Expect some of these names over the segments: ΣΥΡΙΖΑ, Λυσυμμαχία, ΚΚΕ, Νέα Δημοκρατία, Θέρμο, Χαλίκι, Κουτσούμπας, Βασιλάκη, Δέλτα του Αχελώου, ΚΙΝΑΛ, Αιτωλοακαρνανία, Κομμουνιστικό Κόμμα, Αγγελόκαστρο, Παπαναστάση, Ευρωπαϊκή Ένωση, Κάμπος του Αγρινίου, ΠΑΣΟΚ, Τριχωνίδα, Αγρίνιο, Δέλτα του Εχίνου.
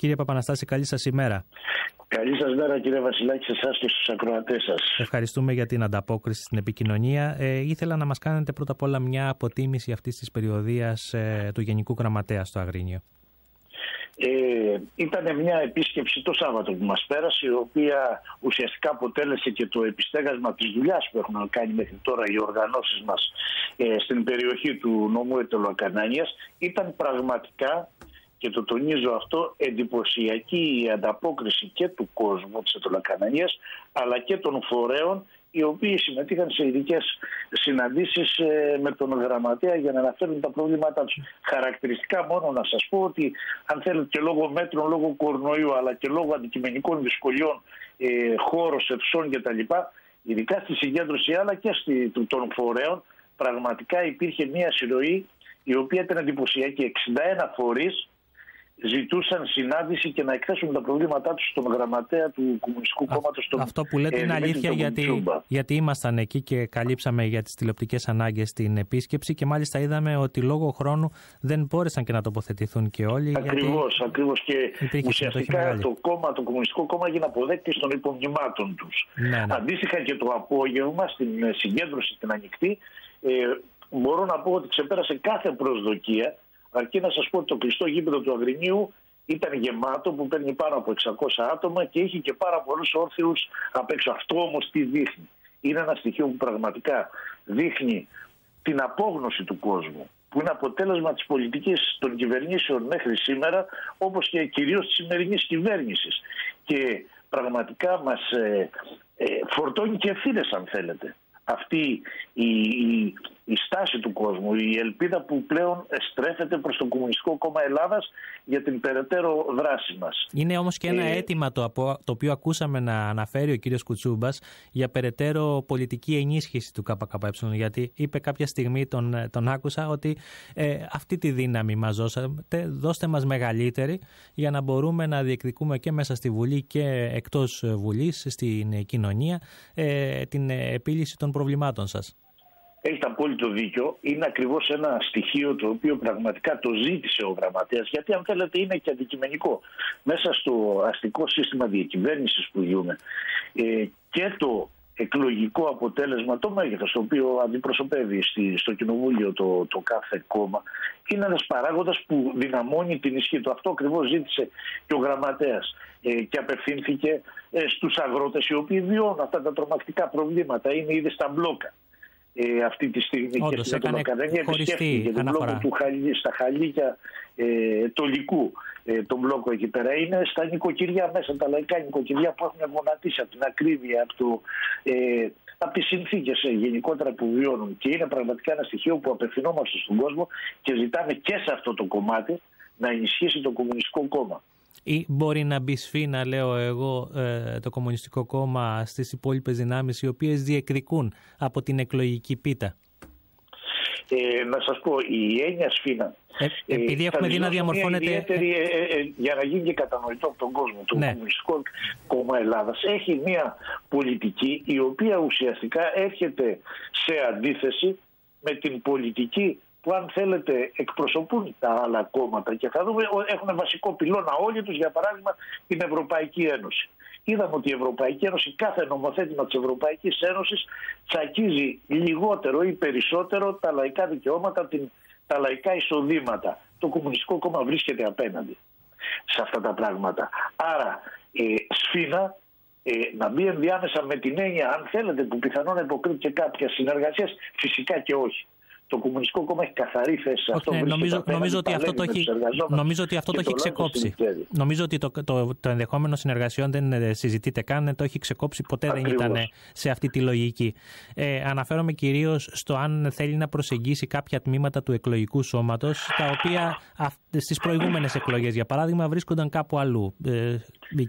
Κύριε Παπαναστάση, καλή σας ημέρα. Καλή σας μέρα, κύριε Βασιλάκη, σε εσάς και στους ακροατές σας. Ευχαριστούμε για την ανταπόκριση στην επικοινωνία. Ήθελα να μας κάνετε πρώτα απ' όλα μια αποτίμηση αυτής της περιοδίας του Γενικού Γραμματέα στο Αγρίνιο. Ήταν μια επίσκεψη το Σάββατο που μας πέρασε, η οποία ουσιαστικά αποτέλεσε και το επιστέγασμα της δουλειάς που έχουν κάνει μέχρι τώρα οι οργανώσεις μας στην περιοχή του νομού Αιτωλοακαρνανίας. Ήταν πραγματικά, και το τονίζω αυτό, εντυπωσιακή η ανταπόκριση και του κόσμου της Αιτωλοακαρνανίας αλλά και των φορέων, οι οποίοι συμμετείχαν σε ειδικές συναντήσεις με τον γραμματέα για να αναφέρουν τα προβλήματά τους. Χαρακτηριστικά μόνο να σας πω ότι, αν θέλετε, και λόγω μέτρων, λόγω κορονοϊού αλλά και λόγω αντικειμενικών δυσκολιών, χώρος, ευσών κτλ., ειδικά στη συγκέντρωση αλλά και των φορέων, πραγματικά υπήρχε μια συρροή η οποία ήταν εντυπωσιακή. 61 φορείς ζητούσαν συνάντηση και να εκθέσουν τα προβλήματά τους στον γραμματέα του Κομμουνιστικού Κόμματος. Αυτό που λέτε είναι αλήθεια, γιατί ήμασταν εκεί και καλύψαμε για τις τηλεοπτικές ανάγκες την επίσκεψη και μάλιστα είδαμε ότι λόγω χρόνου δεν μπόρεσαν και να τοποθετηθούν και όλοι. Ακριβώς, γιατί... ακριβώς, και ουσιαστικά το Κομμουνιστικό Κόμμα έγινε αποδέκτη των υπομνημάτων τους. Ναι, ναι. Αντίστοιχα και το απόγευμα στην συγκέντρωση την ανοιχτή, μπορώ να πω ότι ξεπέρασε κάθε προσδοκία. Αρκεί να σας πω ότι το κλειστό γήπεδο του Αγρινίου ήταν γεμάτο, που παίρνει πάνω από 600 άτομα και είχε και πάρα πολλούς όρθιους απ' έξω. Αυτό όμως τι δείχνει? Είναι ένα στοιχείο που πραγματικά δείχνει την απόγνωση του κόσμου, που είναι αποτέλεσμα της πολιτικής των κυβερνήσεων μέχρι σήμερα, όπως και κυρίως της σημερινής κυβέρνησης. Και πραγματικά μας φορτώνει και ευθύνες, αν θέλετε, αυτή η στάση του κόσμου, η ελπίδα που πλέον στρέφεται προς το Κομμουνιστικό Κόμμα Ελλάδας για την περαιτέρω δράση μας. Είναι όμως και ένα αίτημα το οποίο ακούσαμε να αναφέρει ο κύριος Κουτσούμπας για περαιτέρω πολιτική ενίσχυση του ΚΚΕ, γιατί είπε κάποια στιγμή, τον άκουσα, ότι αυτή τη δύναμη μας δώσατε, δώστε μας μεγαλύτερη για να μπορούμε να διεκδικούμε και μέσα στη Βουλή και εκτός Βουλής, στην κοινωνία, την επίλυση των προβλημάτων σας. Έχετε απόλυτο δίκιο. Είναι ακριβώς ένα στοιχείο το οποίο πραγματικά το ζήτησε ο γραμματέας, γιατί, αν θέλετε, είναι και αντικειμενικό. Μέσα στο αστικό σύστημα διακυβέρνησης που ζούμε, και το εκλογικό αποτέλεσμα, το μέγεθος το οποίο αντιπροσωπεύει στο κοινοβούλιο το κάθε κόμμα, είναι ένας παράγοντας που δυναμώνει την ισχύ του. Αυτό ακριβώς ζήτησε και ο γραμματέας και απευθύνθηκε στους αγρότες, οι οποίοι βιώνουν αυτά τα τρομακτικά προβλήματα. Είναι ήδη στα μπλόκα αυτή τη στιγμή. Όντως, και στην Αιτωλοακαρνανία επισκέφθηκε τον μπλόκο στα Χαλίκια Τολικού. Τον μπλόκο εκεί πέρα είναι στα νοικοκυριά μέσα, τα λαϊκά νοικοκυριά που έχουν γονατίσει από την ακρίβεια, από τις συνθήκες γενικότερα που βιώνουν. Και είναι πραγματικά ένα στοιχείο που απευθυνόμαστε στον κόσμο και ζητάμε και σε αυτό το κομμάτι να ενισχύσει το Κομμουνιστικό Κόμμα. Ή μπορεί να μπει σφήνα, λέω εγώ, το Κομμουνιστικό Κόμμα στις υπόλοιπες δυνάμεις οι οποίες διεκδικούν από την εκλογική πίτα? Να σας πω, η έννοια σφήνα, επειδή έχουμε δει να διαμορφώνεται... για να γίνει και κατανοητό από τον κόσμο, το Κομμουνιστικό Κόμμα Ελλάδας έχει μια πολιτική η οποία ουσιαστικά έρχεται σε αντίθεση με την πολιτική που, αν θέλετε, εκπροσωπούν τα άλλα κόμματα, και θα δούμε, έχουν βασικό πυλώνα όλοι τους, για παράδειγμα, την Ευρωπαϊκή Ένωση. Είδαμε ότι η Ευρωπαϊκή Ένωση, κάθε νομοθέτημα της Ευρωπαϊκής Ένωσης τσακίζει λιγότερο ή περισσότερο τα λαϊκά δικαιώματα, τα λαϊκά εισοδήματα. Το Κομμουνιστικό Κόμμα βρίσκεται απέναντι σε αυτά τα πράγματα. Άρα σφήνα να μπει ενδιάμεσα με την έννοια, αν θέλετε, που πιθανόν υποκρύπτει και κάποιες συνεργασίες, φυσικά και όχι. Το Κομμουνιστικό Κόμμα έχει καθαρή θέση σε αυτό. Νομίζω ότι αυτό το έχει ξεκόψει. Νομίζω ότι το ενδεχόμενο συνεργασιών δεν συζητείται καν, το έχει ξεκόψει, ποτέ ακριβώς δεν ήταν σε αυτή τη λογική. Αναφέρομαι κυρίως στο αν θέλει να προσεγγίσει κάποια τμήματα του εκλογικού σώματος, τα οποία στις προηγούμενες εκλογές, για παράδειγμα, βρίσκονταν κάπου αλλού.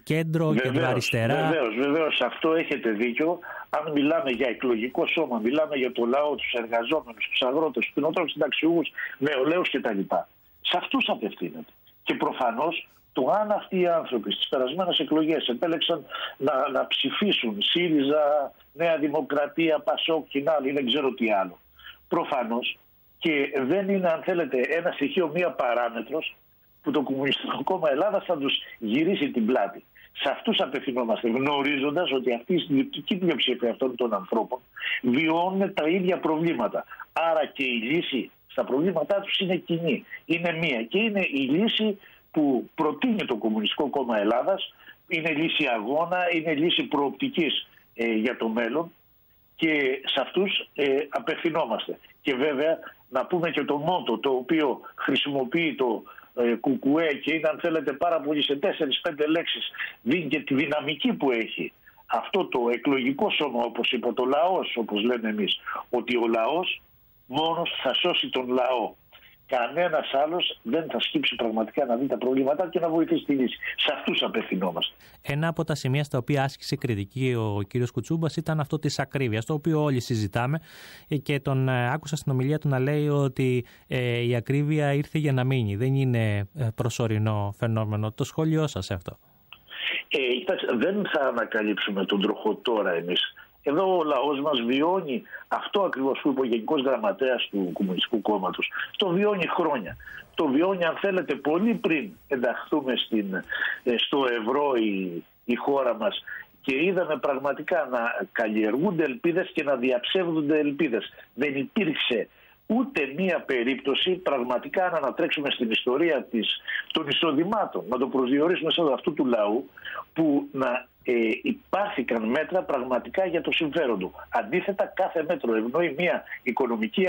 Κέντρο, κέντρο αριστερά. Βεβαίως, αυτό έχετε δίκιο. Αν μιλάμε για εκλογικό σώμα, μιλάμε για το λαό, τους εργαζόμενους, τους αγρότες, τους κοινοτρόφους, συνταξιούχους, νεολαίους κτλ. Σε αυτούς απευθύνεται. Και προφανώς το αν αυτοί οι άνθρωποι στις περασμένες εκλογές επέλεξαν να ψηφίσουν ΣΥΡΙΖΑ, Νέα Δημοκρατία, ΠΑΣΟΚ, ΚΙΝΑΛ ή δεν ξέρω τι άλλο, προφανώς και δεν είναι, αν θέλετε, ένα στοιχείο, μία παράμετρος που το Κομμουνιστικό Κόμμα Ελλάδας θα τους γυρίσει την πλάτη. Σε αυτούς απευθυνόμαστε, γνωρίζοντας ότι αυτή η συντριπτική πλειοψηφία αυτών των ανθρώπων βιώνουν τα ίδια προβλήματα. Άρα και η λύση στα προβλήματά τους είναι κοινή, είναι μία. Και είναι η λύση που προτείνει το Κομμουνιστικό Κόμμα Ελλάδας, είναι λύση αγώνα, είναι λύση προοπτικής για το μέλλον. Και σε αυτούς απευθυνόμαστε. Και βέβαια να πούμε και το μότο το οποίο χρησιμοποιεί το ΚΚΕ και είναι, αν θέλετε, πάρα πολύ σε 4-5 λέξεις, δίνει και τη δυναμική που έχει αυτό το εκλογικό σώμα, όπως είπε το λαός, όπως λέμε εμείς, ότι ο λαός μόνος θα σώσει τον λαό. Κανένας άλλος δεν θα σκύψει πραγματικά να δει τα προβλήματά και να βοηθήσει τη λύση. Σε αυτούς απευθυνόμαστε. Ένα από τα σημεία στα οποία άσκησε κριτική ο κύριος Κουτσούμπας ήταν αυτό της ακρίβειας, το οποίο όλοι συζητάμε, και τον άκουσα στην ομιλία του να λέει ότι η ακρίβεια ήρθε για να μείνει. Δεν είναι προσωρινό φαινόμενο. Το σχόλιο σας αυτό? Κοιτάξτε, δεν θα ανακαλύψουμε τον τροχό τώρα εμείς. Εδώ ο λαός μας βιώνει αυτό ακριβώς που είπε ο Γενικός Γραμματέας του Κομμουνιστικού Κόμματος. Το βιώνει χρόνια. Το βιώνει, αν θέλετε, πολύ πριν ενταχθούμε στο ευρώ η χώρα μας. Και είδαμε πραγματικά να καλλιεργούνται ελπίδες και να διαψεύδονται ελπίδες. Δεν υπήρξε ούτε μία περίπτωση, πραγματικά, να ανατρέξουμε στην ιστορία των εισοδημάτων, να το προσδιορίσουμε σαν αυτού του λαού, που να υπάρθηκαν μέτρα πραγματικά για το συμφέρον του. Αντίθετα, κάθε μέτρο ευνοεί μία οικονομική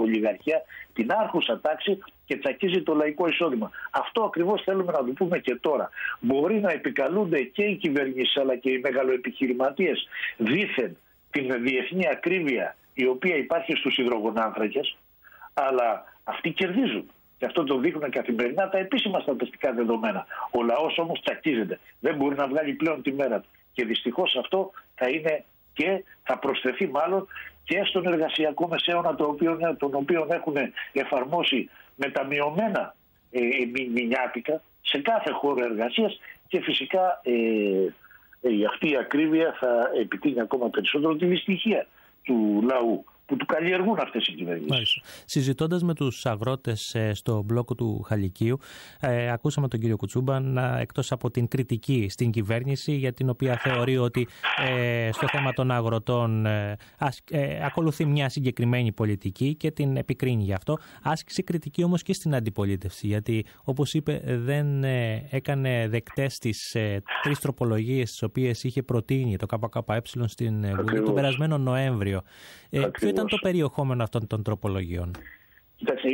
ολιγαρχία, την άρχουσα τάξη, και τσακίζει το λαϊκό εισόδημα. Αυτό ακριβώς θέλουμε να το πούμε και τώρα. Μπορεί να επικαλούνται και οι κυβερνήσεις αλλά και οι μεγαλοεπιχειρηματίες δήθεν την διεθνή ακρίβεια η οποία υπάρχει στους υδρογονάνθρακες, αλλά αυτοί κερδίζουν. Και αυτό το δείχνουν καθημερινά τα επίσημα στατιστικά δεδομένα. Ο λαός όμως τσακίζεται. Δεν μπορεί να βγάλει πλέον τη μέρα του. Και δυστυχώς αυτό θα είναι και θα προσθεθεί μάλλον και στον εργασιακό μεσαίωνα, τον οποίο έχουν εφαρμόσει με τα μειωμένα μηνιάτικα σε κάθε χώρο εργασίας, και φυσικά αυτή η ακρίβεια θα επιτείνει ακόμα περισσότερο τη δυστυχία του λαού που του καλλιεργούν αυτές οι κυβερνήσεις. Συζητώντας με τους αγρότες στο μπλόκο του Χαλικίου, ακούσαμε τον κύριο Κουτσούμπα να, εκτός από την κριτική στην κυβέρνηση, για την οποία θεωρεί ότι στο θέμα των αγροτών ακολουθεί μια συγκεκριμένη πολιτική και την επικρίνει γι' αυτό, άσκησε κριτική όμως και στην αντιπολίτευση, γιατί όπως είπε δεν έκανε δεκτές τις τρεις τροπολογίες τις οποίες είχε προτείνει το ΚΚΕ στην Βουλή τον περασμένο Νοέμβριο. Ποιο ήταν το περιεχόμενο αυτών των τροπολογιών? Κοιτάξτε,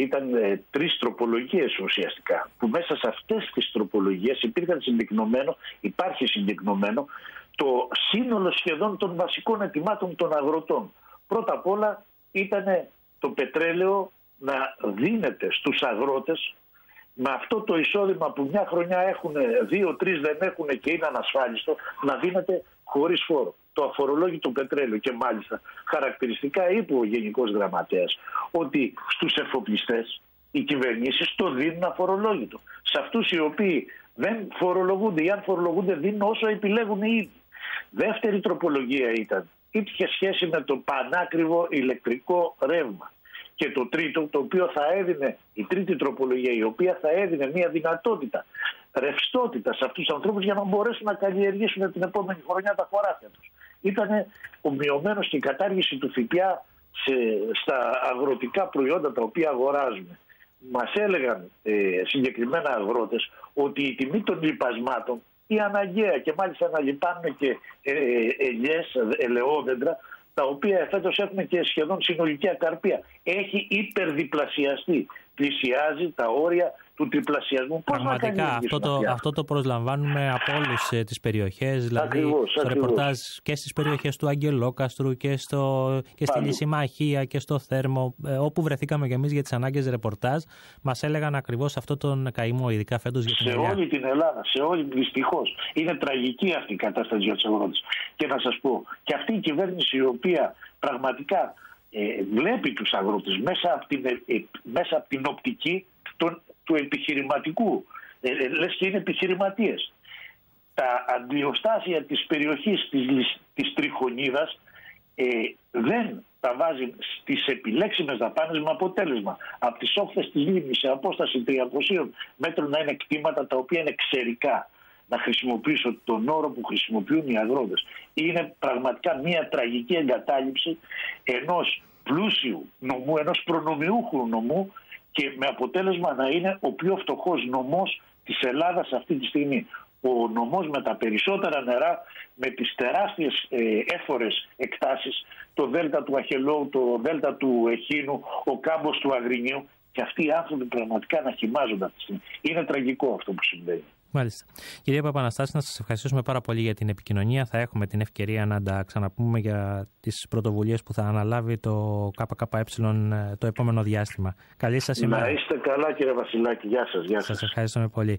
ήταν τρεις τροπολογίες ουσιαστικά, που μέσα σε αυτές τις τροπολογίες υπάρχει συμπυκνωμένο το σύνολο σχεδόν των βασικών ετοιμάτων των αγροτών. Πρώτα απ' όλα ήταν το πετρέλαιο να δίνεται στους αγρότες με αυτό το εισόδημα που μια χρονιά έχουν, 2-3 δεν έχουν και είναι ανασφάλιστο, να δίνεται χωρίς φόρο. Το αφορολόγητο πετρέλαιο. Και μάλιστα χαρακτηριστικά είπε ο Γενικός Γραμματέας ότι στους εφοπλιστές οι κυβερνήσεις το δίνουν αφορολόγητο. Σε αυτούς οι οποίοι δεν φορολογούνται ή αν φορολογούνται δίνουν όσο επιλέγουν οι ίδιοι. Δεύτερη τροπολογία είχε σχέση με το πανάκριβο ηλεκτρικό ρεύμα. Και το τρίτο, η τρίτη τροπολογία, η οποία θα έδινε μια δυνατότητα ρευστότητα σε αυτούς τους ανθρώπους για να μπορέσουν να καλλιεργήσουν την επόμενη χρονιά τα χωράφια τους. Ήταν ο μειωμένος και η κατάργηση του ΦΠΑ στα αγροτικά προϊόντα τα οποία αγοράζουμε. Μας έλεγαν συγκεκριμένα αγρότες ότι η τιμή των λιπασμάτων, η αναγκαία, και μάλιστα να λιπάνουν και ελαιόδεντρα, τα οποία φέτος έχουν και σχεδόν συνολική ακαρπία, έχει υπερδιπλασιαστεί. Πλησιάζει τα όρια του τριπλασιασμού. Πραγματικά αυτό το προσλαμβάνουμε από όλες τις περιοχές. Δηλαδή το ρεπορτάζ και στις περιοχές του Αγγελόκαστρου και στη Λυσυμμαχία και στο Θέρμο, όπου βρεθήκαμε κι εμείς για τις ανάγκες ρεπορτάζ, μας έλεγαν ακριβώς αυτό τον καημό, ειδικά φέτος για την Ελλάδα. Σε όλη την Ελλάδα, δυστυχώς. Είναι τραγική αυτή η κατάσταση για τους αγρότες. Και να σας πω, και αυτή η κυβέρνηση η οποία πραγματικά βλέπει τους αγρότες μέσα από την οπτική του επιχειρηματικού. Λες και είναι επιχειρηματίες. Τα αντιοστάσια της περιοχής της Τριχωνίδας δεν τα βάζει στις επιλέξιμες δαπάνες με αποτέλεσμα. Από τις όχθες της λίμνης σε απόσταση 300 μέτρων να είναι κτήματα τα οποία είναι ξερικά. Να χρησιμοποιήσω τον όρο που χρησιμοποιούν οι αγρότες. Είναι πραγματικά μια τραγική εγκατάλειψη ενός πλούσιου νομού, ενός προνομιούχου νομού και με αποτέλεσμα να είναι ο πιο φτωχός νομός της Ελλάδας αυτή τη στιγμή. Ο νομός με τα περισσότερα νερά, με τις τεράστιες έφορες εκτάσεις, το Δέλτα του Αχελώου, το Δέλτα του Εχίνου, ο Κάμπος του Αγρινίου, και αυτοί οι άνθρωποι πραγματικά να χυμάζονται αυτή τη στιγμή. Είναι τραγικό αυτό που συμβαίνει. Μάλιστα. Κυρία Παπαναστάση, να σας ευχαριστούμε πάρα πολύ για την επικοινωνία. Θα έχουμε την ευκαιρία να τα ξαναπούμε για τις πρωτοβουλίες που θα αναλάβει το ΚΚΕ το επόμενο διάστημα. Καλή σας ημέρα. Να είστε καλά, κύριε Βασιλάκη. Γεια σας. Σας ευχαριστούμε πολύ.